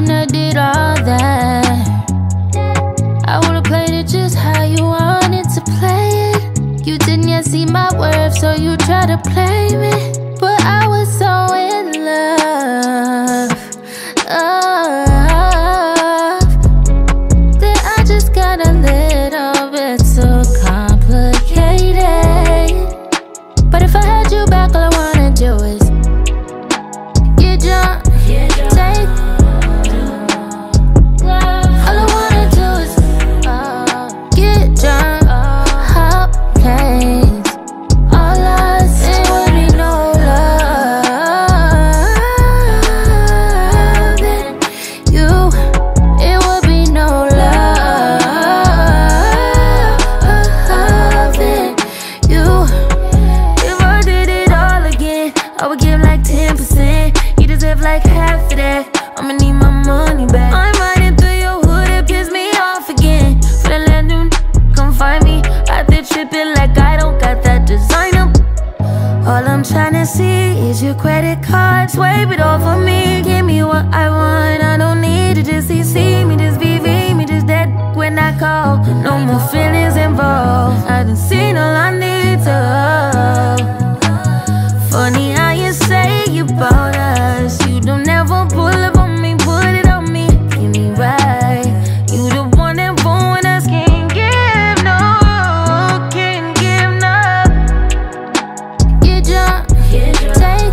wouldn't have did all that. I would've played it just how you wanted to play it. You didn't yet see my worth, so you try to blame it. But I was so in love, that I just got a little bit too complicated. But if I had you back, all I wanna do is get drunk, take. All I'm tryna see is your credit cards. Swipe it all for me. Give me what I want. I don't need it. Just CC me, just VV me, just that when I call. No more feelings involved. I done seen all I need to hold. Funny how you say you bought us. You don't ever pull up on me, put it on me. Give me right. You the one that ruined us. Can't give no, can't give no. Get drunk, take.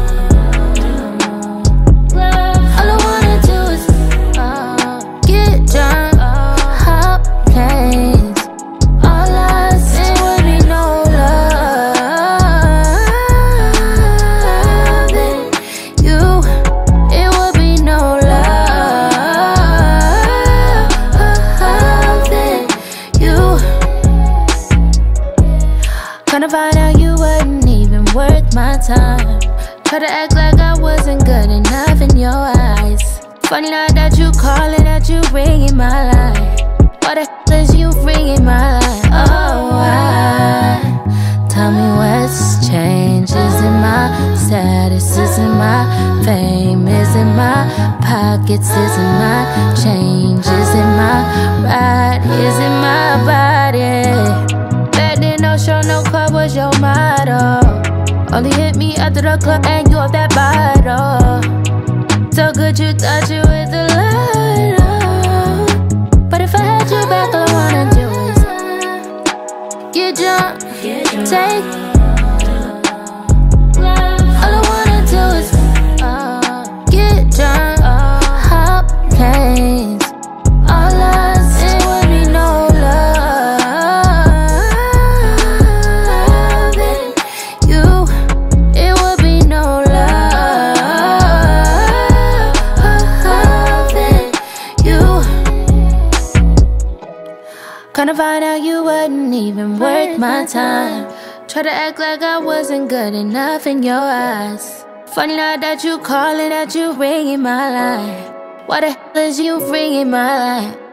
Find out you wasn't even worth my time. Try to act like I wasn't good enough in your eyes. Funny now that you calling, that you ringing my line. Why the hell is you ringing my line? Oh, why? Tell me what's changed. Isn't my status, isn't my fame, isn't my pockets, isn't my change, isn't my ride, isn't my body. No show, no club was your motto. Only hit me after the club and you up that bottle. So good you thought you was the light up. But if I had you back, all I wanna do is get drunk, take. All I wanna do is get drunk, hop, planes. All I see would be no love. Gonna find out you wasn't even worth my time. Try to act like I wasn't good enough in your eyes. Funny now that you calling, that you ringing my line. Why the hell is you ringing my line?